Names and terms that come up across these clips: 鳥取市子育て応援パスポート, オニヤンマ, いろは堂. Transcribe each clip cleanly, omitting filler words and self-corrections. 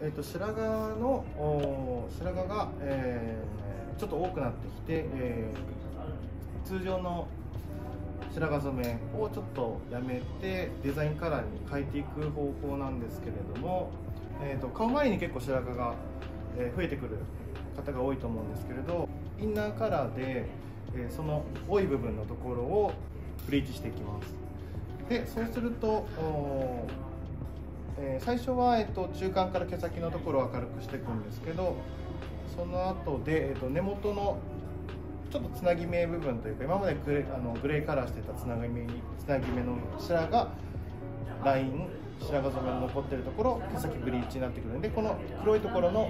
白髪が、ちょっと多くなってきて、通常の白髪染めをちょっとやめてデザインカラーに変えていく方向なんですけれども、顔周りに結構白髪が増えてくる方が多いと思うんですけれど、インナーカラーでその多い部分のところをブリーチしていきます。でそうすると最初は中間から毛先のところを明るくしていくんですけど、その後で根元のちょっとつなぎ目部分というか、今までグレーカラーしてたつなぎ目の白髪がライン、白髪染めの残ってるところ、毛先ブリーチになってくるんで、この黒いところの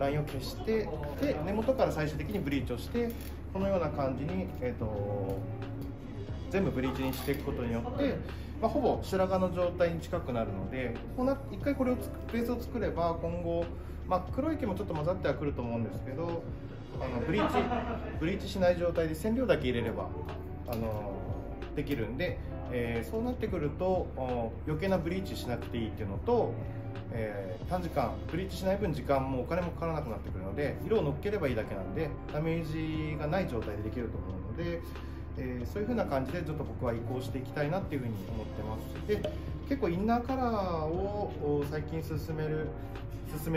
ラインを消して、で根元から最終的にブリーチをして、このような感じに、全部ブリーチにしていくことによって、ほぼ白髪の状態に近くなるので、一回これをベースを作れば今後、黒い毛もちょっと混ざってはくると思うんですけど、ブリーチしない状態で染料だけ入れればできるんで、そうなってくると余計なブリーチしなくていいっていうのと、短時間ブリーチしない分時間もお金もかからなくなってくるので、色をのっければいいだけなんでダメージがない状態でできると思うので、そういう風な感じでちょっと僕は移行していきたいなっていう風に思ってます。で結構インナーカラーを最近進め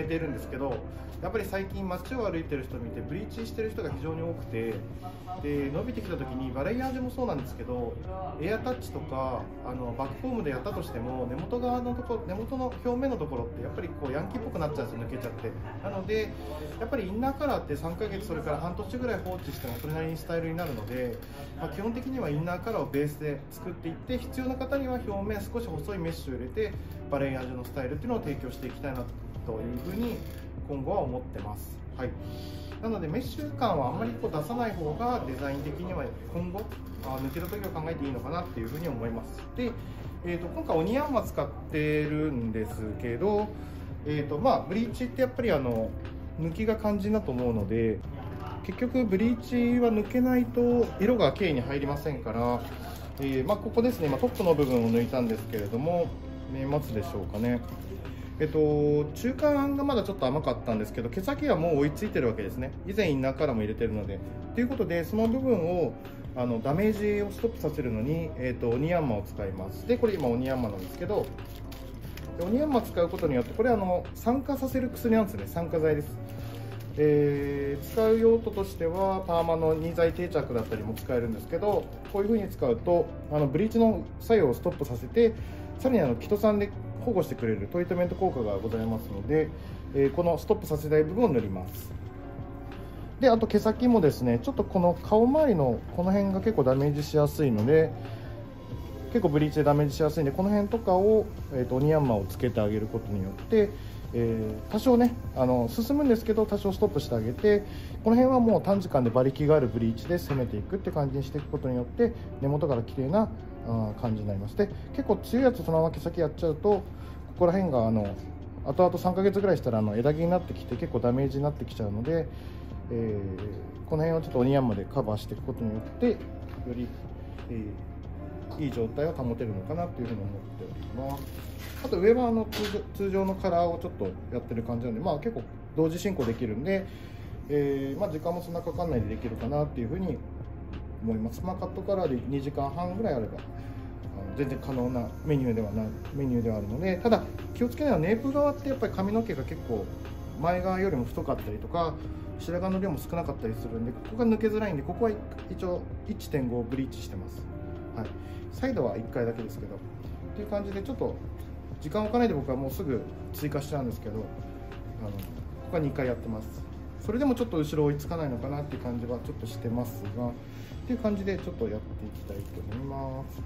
ているんですけど、やっぱり最近街を歩いてる人を見てブリーチしてる人が非常に多くて、で伸びてきた時にバレイアージュもそうなんですけど、エアタッチとかバックホームでやったとしても根元の表面のところってやっぱりこうヤンキーっぽくなっちゃうんですよ、抜けちゃって。なのでやっぱりインナーカラーって3ヶ月それから半年ぐらい放置してもそれなりにスタイルになるので、基本的にはインナーカラーをベースで作っていって、必要な方には表面少し細いメッシュを入れてバレエアージュのスタイルっていうのを提供していきたいなというふうに今後は思ってます。はい、なのでメッシュ感はあんまりこう出さない方がデザイン的には今後抜けた時を考えていいのかなっていうふうに思います。で、今回オニヤンマ使ってるんですけど、ブリーチってやっぱり抜きが肝心だと思うので、結局ブリーチは抜けないと色がきれいに入りませんから、ここですね、今トップの部分を抜いたんですけれども、見えますでしょうかね。中間がまだちょっと甘かったんですけど、毛先はもう追いついてるわけですね。以前インナーカラーも入れてるので。ということでその部分をダメージをストップさせるのに、オニヤンマを使います。でこれ今オニヤンマなんですけど、オニヤンマ使うことによって、これ酸化させる薬なんですね、酸化剤です。使う用途としてはパーマの2剤定着だったりも使えるんですけど、こういう風に使うとブリーチの作用をストップさせて、さらにキト酸で保護してくれるトリートメント効果がございますので、このストップさせない部分を塗ります。であと毛先もですね、ちょっとこの顔周りのこの辺が結構ダメージしやすいので、結構ブリーチでダメージしやすいんで、この辺とかを、オニヤンマをつけてあげることによって、多少ね進むんですけど多少ストップしてあげて、この辺はもう短時間で馬力があるブリーチで攻めていくって感じにしていくことによって、根元から綺麗な感じになります。で結構強いやつそのまま毛先やっちゃうと、ここら辺が後々3ヶ月ぐらいしたら枝毛になってきて結構ダメージになってきちゃうので、この辺をちょっとオニヤンマでカバーしていくことによってより、いい状態を保てるのかなというふうに思っております。あと上は通常のカラーをちょっとやってる感じなので、結構同時進行できるんで、時間もそんなかかんないでできるかなっていうふうに思います。カットカラーで2時間半ぐらいあれば全然可能なメニューではあるので、ただ気をつけないのはネープ側ってやっぱり髪の毛が結構前側よりも太かったりとか、白髪の量も少なかったりするんで、ここが抜けづらいんで、ここは一応 1.5 ブリーチしてます。はい、サイドは1回だけですけどっていう感じで、ちょっと時間を置かないで僕はもうすぐ追加しちゃうんですけど、ここは2回やってます。それでもちょっと後ろ追いつかないのかなっていう感じはちょっとしてますが、っていう感じでちょっとやっていきたいと思います。